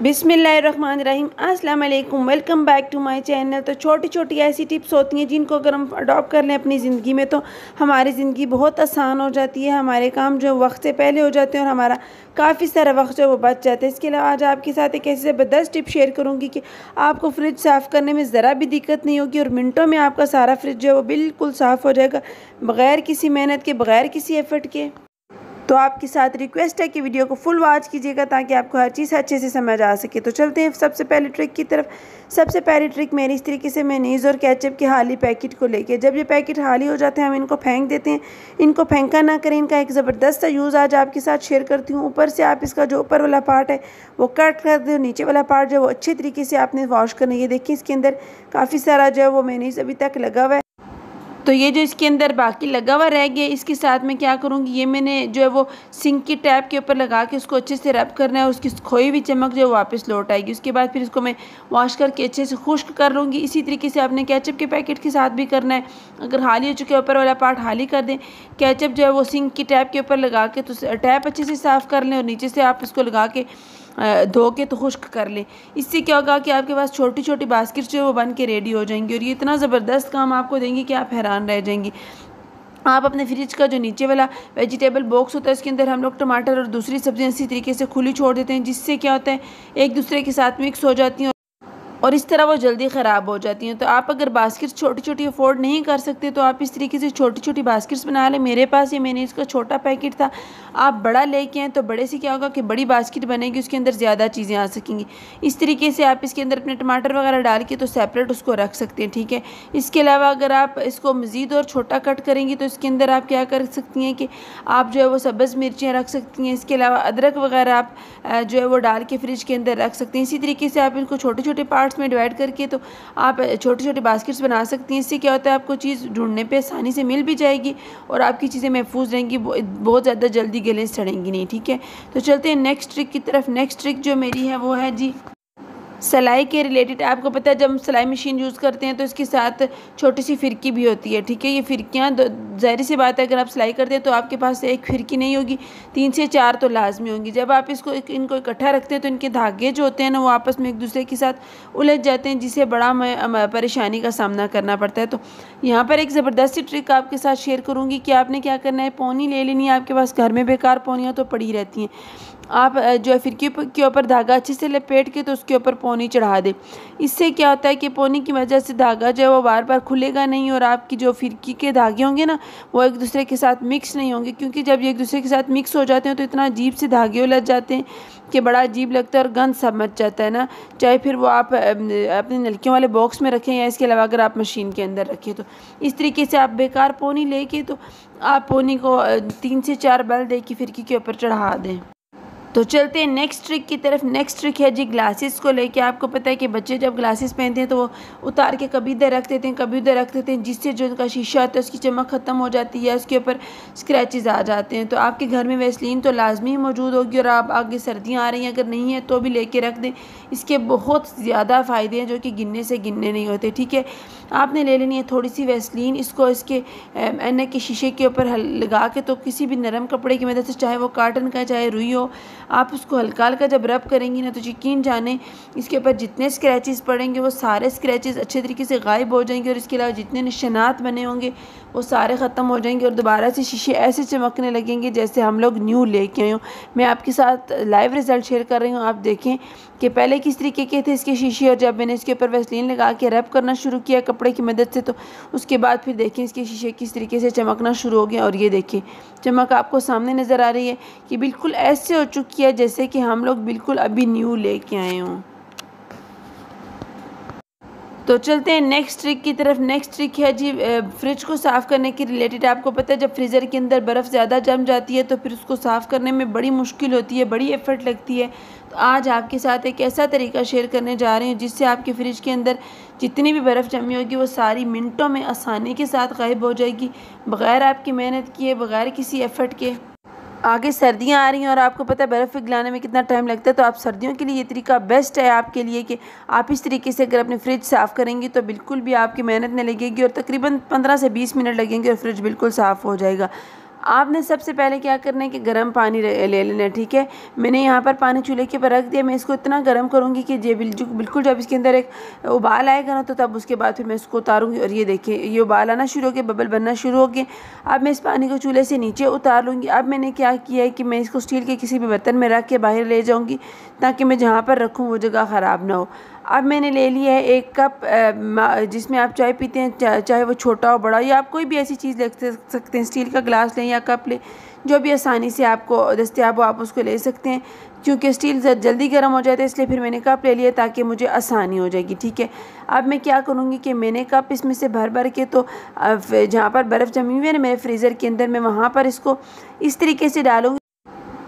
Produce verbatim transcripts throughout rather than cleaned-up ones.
बिस्मिल्लाहिर्रहमानिर्रहीम अस्सलाम वालेकुम, welcome back to my channel. तो छोटी छोटी ऐसी टिप्स होती हैं जिनको अगर हम अडॉप्ट कर लें अपनी ज़िंदगी में तो हमारी ज़िंदगी बहुत आसान हो जाती है। हमारे काम जो वक्त से पहले हो जाते हैं और हमारा काफ़ी सारा वक्त जो वो बच जाता है। इसके अलावा आज आपके साथ एक ऐसी ज़बरदस्त टिप शेयर करूँगी कि आपको फ्रिज साफ़ करने में ज़रा भी दिक्कत नहीं होगी और मिनटों में आपका सारा फ्रिज जो है वो बिल्कुल साफ़ हो जाएगा, बग़ैर किसी मेहनत के, बग़ैर किसी एफर्ट के। तो आपके साथ रिक्वेस्ट है कि वीडियो को फुल वॉच कीजिएगा ताकि आपको हर चीज़ अच्छे से समझ आ सके। तो चलते हैं सबसे पहले ट्रिक की तरफ। सबसे पहली ट्रिक मेरी इस तरीके से मेयोनीज़ और केचप के हाली पैकेट को लेके, जब ये पैकेट हाली हो जाते हैं हम इनको फेंक देते हैं। इनको फेंका ना करें, इनका एक ज़बरदस्त सा यूज़ आज आपके साथ शेयर करती हूँ। ऊपर से आप इसका जो ऊपर वाला पार्ट है वो कट कर दें, नीचे वाला पार्ट जो है वो अच्छे तरीके से आपने वॉश करना है। ये देखिए इसके अंदर काफ़ी सारा जो है वो मेयोनीज़ अभी तक लगा हुआ है। तो ये जो इसके अंदर बाकी लगा हुआ रह गया, इसके साथ मैं क्या करूँगी, ये मैंने जो है वो सिंक की टैप के ऊपर लगा के उसको अच्छे से रब करना है और उसकी खोई हुई चमक जो है वापस लौट आएगी। उसके बाद फिर इसको मैं वॉश करके अच्छे से खुश्क कर लूँगी। इसी तरीके से आपने केचप के पैकेट के साथ भी करना है। अगर हाली हो चुके ऊपर वाला पार्ट हाली कर दें, केचप जो है वो सिंक की टैप के ऊपर लगा के तो टैप अच्छे से साफ़ कर लें और नीचे से आप इसको लगा के धो के तो खुश्क कर लें। इससे क्या होगा कि आपके पास छोटी छोटी बास्केट जो है वो बन के रेडी हो जाएंगी और ये इतना ज़बरदस्त काम आपको देंगी कि आप हैरान रह जाएंगी। आप अपने फ्रिज का जो नीचे वाला वेजिटेबल बॉक्स होता है इसके अंदर हम लोग टमाटर और दूसरी सब्जियां इसी तरीके से खुली छोड़ देते हैं, जिससे क्या होता है एक दूसरे के साथ मिक्स हो जाती हैं और इस तरह वो जल्दी ख़राब हो जाती हैं। तो आप अगर बास्केट्स छोटी छोटी अफोर्ड नहीं कर सकते तो आप इस तरीके से छोटी छोटी बास्केट्स बना लें। मेरे पास ये मैंने इसका छोटा पैकेट था, आप बड़ा लेके आएँ तो बड़े से क्या होगा कि बड़ी बास्केट बनेगी, उसके अंदर ज़्यादा चीज़ें आ सकेंगी। इस तरीके से आप इसके अंदर अपने टमाटर वगैरह डाल के तो सेपरेट उसको रख सकते हैं, ठीक है। इसके अलावा अगर आप इसको मज़ीद और छोटा कट करेंगी तो इसके अंदर आप क्या कर सकती हैं कि आप जो है वो सब्ज़ मिर्चियाँ रख सकती हैं। इसके अलावा अदरक वगैरह आप जो है वो डाल के फ्रिज के अंदर रख सकते हैं। इसी तरीके से आप इनको छोटे छोटे पार्ट में डिवाइड करके तो आप छोटी छोटी बास्केट्स बना सकती हैं। इससे क्या होता है आपको चीज़ ढूंढने पे आसानी से मिल भी जाएगी और आपकी चीज़ें महफूज रहेंगी, बहुत ज़्यादा जल्दी गलें सड़ेंगी नहीं, ठीक है। तो चलते हैं नेक्स्ट ट्रिक की तरफ। नेक्स्ट ट्रिक जो मेरी है वो है जी सिलाई के रिलेटेड। आपको पता है जब हम सिलाई मशीन यूज़ करते हैं तो इसके साथ छोटी सी फिरकी भी होती है, ठीक है। ये फिरकियाँ ज़ाहिर सी बात है अगर आप सिलाई करते हैं तो आपके पास एक फिरकी नहीं होगी, तीन से चार तो लाजमी होंगी। जब आप इसको इनको इकट्ठा रखते हैं तो इनके धागे जो होते हैं ना वो आपस में एक दूसरे के साथ उलझ जाते हैं, जिससे बड़ा परेशानी का सामना करना पड़ता है। तो यहाँ पर एक ज़बरदस्त ट्रिक आपके साथ शेयर करूँगी कि आपने क्या करना है, पौनी ले लेनी है। आपके पास घर में बेकार पौनियाँ तो पड़ी रहती हैं, आप जो है फिरकी के ऊपर धागा अच्छे से लपेट के तो उसके ऊपर पौनी चढ़ा दें। इससे क्या होता है कि पौनी की वजह से धागा जो है वो बार बार खुलेगा नहीं और आपकी जो फिरकी के धागे होंगे ना वो एक दूसरे के साथ मिक्स नहीं होंगे, क्योंकि जब ये एक दूसरे के साथ मिक्स हो जाते हैं तो इतना अजीब से धागे उलझ जाते हैं कि बड़ा अजीब लगता है और गंद सब मच जाता है ना। चाहे फिर वो आप अपने नलकियों वाले बॉक्स में रखें या इसके अलावा अगर आप मशीन के अंदर रखें तो इस तरीके से आप बेकार पौनी लेके तो आप पौनी को तीन से चार बल दे के फिरकी के ऊपर चढ़ा दें। तो चलते हैं नेक्स्ट ट्रिक की तरफ। नेक्स्ट ट्रिक है जी ग्लासेस को लेके। आपको पता है कि बच्चे जब ग्लासेस पहनते हैं तो वो उतार के कभी इधर रख देते हैं कभी उधर रख देते हैं, जिससे जो उनका शीशा होता है उसकी चमक ख़त्म हो जाती है, उसके ऊपर स्क्रैचेस आ जाते हैं। तो आपके घर में वैसलीन तो लाजमी मौजूद होगी और आप आगे सर्दियाँ आ रही हैं अगर नहीं है तो भी ले कर रख दें। इसके बहुत ज़्यादा फ़ायदे हैं जो कि गिनने से गिनने नहीं होते, ठीक है। आपने ले लेनी है थोड़ी सी वैसलीन, इसको इसके आईने के शीशे के ऊपर लगा के तो किसी भी नरम कपड़े की मदद से, चाहे वो काटन का चाहे रुई हो, आप उसको हल्का हल्का जब रब करेंगी ना तो यकीन जाने इसके ऊपर जितने स्क्रैचेस पड़ेंगे वो सारे स्क्रैचेस अच्छे तरीके से गायब हो जाएंगे और इसके अलावा जितने निशानात बने होंगे वो सारे ख़त्म हो जाएंगे और दोबारा से शीशे ऐसे चमकने लगेंगे जैसे हम लोग न्यू लेके आए हों। मैं आपके साथ लाइव रिज़ल्ट शेयर कर रही हूँ, आप देखें कि पहले किस तरीके के थे इसके शीशे और जब मैंने इसके ऊपर वैसलीन लगा के रब करना शुरू किया कपड़े की मदद से तो उसके बाद फिर देखें इसके शीशे किस तरीके से चमकना शुरू हो गया। और ये देखें चमक आपको सामने नज़र आ रही है कि बिल्कुल ऐसे हो चुकी है जैसे कि हम लोग बिल्कुल अभी न्यू लेके आए हों। तो चलते हैं नेक्स्ट ट्रिक की तरफ। नेक्स्ट ट्रिक है जी फ्रिज को साफ़ करने के रिलेटेड। आपको पता है जब फ्रीज़र के अंदर बर्फ़ ज़्यादा जम जाती है तो फिर उसको साफ़ करने में बड़ी मुश्किल होती है, बड़ी एफर्ट लगती है। तो आज आपके साथ एक ऐसा तरीका शेयर करने जा रहे हैं जिससे आपके फ्रिज के अंदर जितनी भी बर्फ़ जमी होगी वो सारी मिनटों में आसानी के साथ गायब हो जाएगी, बग़ैर आपकी मेहनत किए, बग़ैर किसी एफर्ट के। आगे सर्दियां आ रही हैं और आपको पता है बर्फ़ पिघलाने में कितना टाइम लगता है, तो आप सर्दियों के लिए ये तरीका बेस्ट है आपके लिए कि आप इस तरीके से अगर अपने फ्रिज साफ़ करेंगी तो बिल्कुल भी आपकी मेहनत नहीं लगेगी और तकरीबन पंद्रह से बीस मिनट लगेंगे और फ्रिज बिल्कुल साफ़ हो जाएगा। आपने सबसे पहले क्या करना है कि गर्म पानी ले लेना है। ठीक है, मैंने यहाँ पर पानी चूल्हे के पर रख दिया। मैं इसको इतना गर्म करूँगी कि ये बिल्कुल जब इसके अंदर एक उबाल आएगा ना तो तब उसके बाद फिर मैं इसको उतारूँगी। और ये देखिए ये उबाल आना शुरू हो गया, बबल बनना शुरू हो गए। अब मैं इस पानी को चूल्हे से नीचे उतार लूँगी। अब मैंने क्या किया है कि मैं इसको स्टील के किसी भी बर्तन में रख के बाहर ले जाऊँगी ताकि मैं जहाँ पर रखूँ वो जगह ख़राब ना हो। अब मैंने ले लिया है एक कप जिसमें आप चाय पीते हैं, चाहे वो छोटा हो बड़ा हो, या आप कोई भी ऐसी चीज़ ले सकते हैं। स्टील का ग्लास लें या कप लें, जो भी आसानी से आपको दस्तियाब हो आप उसको ले सकते हैं। क्योंकि स्टील जल्दी गर्म हो जाता है इसलिए फिर मैंने कप ले लिया ताकि मुझे आसानी हो जाएगी। ठीक है, अब मैं क्या करूँगी कि मैंने कप इसमें से भर भर के तो जहाँ पर बर्फ़ जमी हुई है ना मेरे फ्रीज़र के अंदर, मैं वहाँ पर इसको इस तरीके से डालूँगी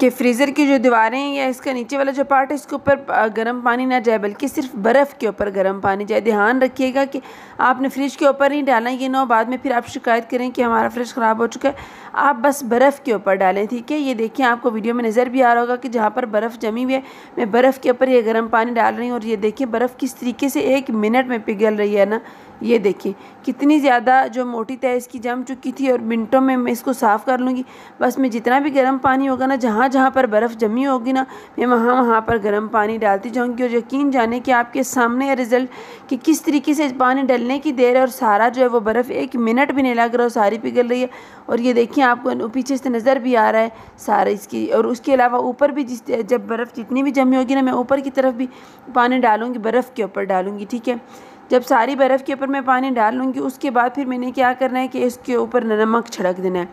कि फ्रीज़र की जो दीवारें हैं या इसका नीचे वाला जो पार्ट है इसके ऊपर गर्म पानी ना जाए बल्कि सिर्फ बर्फ़ के ऊपर गर्म पानी जाए। ध्यान रखिएगा कि आपने फ्रिज के ऊपर नहीं डालना, ये ना हो बाद में फिर आप शिकायत करें कि हमारा फ्रिज ख़राब हो चुका है। आप बस बर्फ़ के ऊपर डालें। ठीक है, ये देखिए आपको वीडियो में नज़र भी आ रहा होगा कि जहाँ पर बर्फ़ जमी हुई है मैं बर्फ़ के ऊपर ये गर्म पानी डाल रही हूँ। और ये देखिए बर्फ़ किस तरीके से एक मिनट में पिघल रही है ना। ये देखिए कितनी ज़्यादा जो मोटी तय इसकी जम चुकी थी और मिनटों में मैं इसको साफ़ कर लूँगी। बस मैं जितना भी गर्म पानी होगा ना, जहाँ जहाँ पर बर्फ़ जमी होगी ना, मैं वहाँ वहाँ पर गर्म पानी डालती जाऊँगी। और यकीन जाने कि आपके सामने है रिज़ल्ट कि किस तरीके से पानी डलने की देर है और सारा जो है वो बर्फ़ एक मिनट भी नहीं लग रहा, सारी पिघल रही है। और ये देखिए आपको पीछे से नज़र भी आ रहा है सारा इसकी। और उसके अलावा ऊपर भी जिस जब बर्फ़ जितनी भी जमी होगी ना मैं ऊपर की तरफ भी पानी डालूँगी, बर्फ़ के ऊपर डालूँगी। ठीक है, जब सारी बर्फ़ के ऊपर मैं पानी डाल लूँगी उसके बाद फिर मैंने क्या करना है कि इसके ऊपर नमक छिड़क देना है।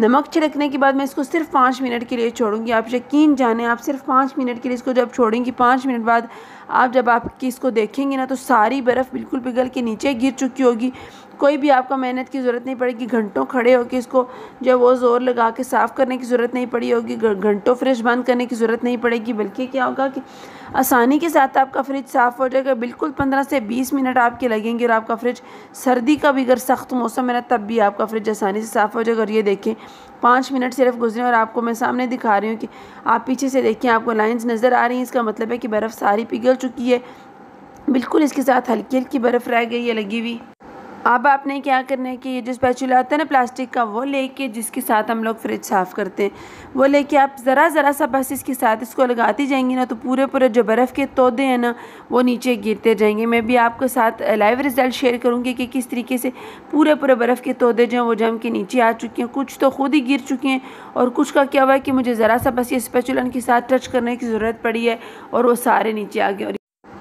नमक छिड़कने के बाद मैं इसको सिर्फ पाँच मिनट के लिए छोड़ूंगी। आप यकीन जाने आप सिर्फ पाँच मिनट के लिए इसको जब छोड़ेंगी, पाँच मिनट बाद आप जब आपकी इसको देखेंगे ना तो सारी बर्फ़ बिल्कुल पिघल के नीचे गिर चुकी होगी। कोई भी आपको मेहनत की ज़रूरत नहीं पड़ेगी, घंटों खड़े होकर इसको जो वो ज़ोर लगा के साफ़ करने की ज़रूरत नहीं पड़ी होगी, घंटों फ्रिज बंद करने की ज़रूरत नहीं पड़ेगी, बल्कि क्या होगा कि आसानी के साथ आपका फ्रिज साफ़ हो जाएगा। बिल्कुल पंद्रह से बीस मिनट आपके लगेंगे और आपका फ्रिज सर्दी का भी अगर सख्त मौसम है ना तब भी आपका फ्रिज आसानी से साफ़ हो जाएगा। और ये देखें पाँच मिनट सिर्फ गुजरे और आपको मैं सामने दिखा रही हूँ कि आप पीछे से देखिए आपको लाइंस नज़र आ रही हैं। इसका मतलब है कि बर्फ़ सारी पिघल चुकी है, बिल्कुल इसके साथ हल्की हल्की बर्फ़ रह गई है लगी हुई। अब आपने क्या करना है कि ये जो स्पैचुला आता है ना प्लास्टिक का, वो लेके जिसके साथ हम लोग फ्रिज साफ़ करते हैं वो लेके आप ज़रा ज़रा सा बस इसके साथ इसको लगाती जाएंगी ना तो पूरे पूरे जो बर्फ़ के तोदे हैं ना वो नीचे गिरते जाएंगे। मैं भी आपके साथ लाइव रिज़ल्ट शेयर करूँगी कि किस तरीके से पूरे पूरे बर्फ़ के तोदे जो हैं वो जम के नीचे आ चुके हैं। कुछ तो खुद ही गिर चुके हैं और कुछ का क्या हुआ है कि मुझे ज़रा सा बस ये स्पैचुला के साथ टच करने की ज़रूरत पड़ी है और वो सारे नीचे आ गए।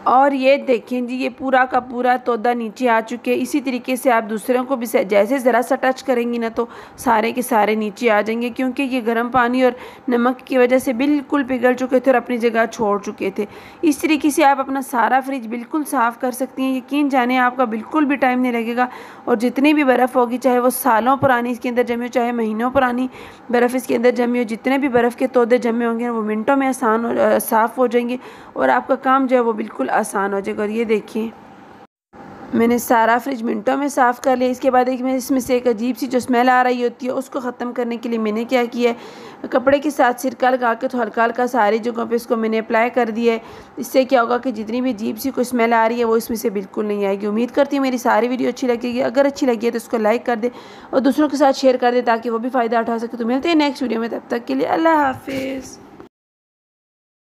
और ये देखें जी ये पूरा का पूरा तोदा नीचे आ चुके हैं। इसी तरीके से आप दूसरों को भी जैसे ज़रा सा टच करेंगी ना तो सारे के सारे नीचे आ जाएंगे, क्योंकि ये गर्म पानी और नमक की वजह से बिल्कुल पिघल चुके थे और अपनी जगह छोड़ चुके थे। इस तरीके से आप अपना सारा फ्रिज बिल्कुल साफ़ कर सकती हैं। यकीन जाने आपका बिल्कुल भी टाइम नहीं लगेगा और जितनी भी बर्फ़ होगी, चाहे वो सालों पुरानी इसके अंदर जमी हो, चाहे महीनों पुरानी बर्फ़ इसके अंदर जमी हो, जितने भी बर्फ़ के तोदे जमे होंगे वो मिनटों में आसान हो साफ़ हो जाएंगे और आपका काम जो है वो बिल्कुल आसान हो जाएगा। और ये देखिए मैंने सारा फ्रिज मिनटों में साफ़ कर लिया। इसके बाद एक मैं इसमें से एक अजीब सी जो स्मेल आ रही होती है उसको ख़त्म करने के लिए मैंने क्या किया है, कपड़े के साथ सिरका लगा के तो हल्का हल्का सारी जगहों पे इसको मैंने अप्लाई कर दिया है। इससे क्या होगा कि जितनी भी अजीब सी कोई स्मेल आ रही है वो इसमें से बिल्कुल नहीं आएगी। उम्मीद करती हूँ मेरी सारी वीडियो अच्छी लगेगी। अगर अच्छी लगी है तो उसको लाइक कर दे और दूसरों के साथ शेयर कर दे ताकि वो भी फ़ायदा उठा सके। तो मिलते हैं नेक्स्ट वीडियो में, तब तक के लिए अल्लाह हाफिज़।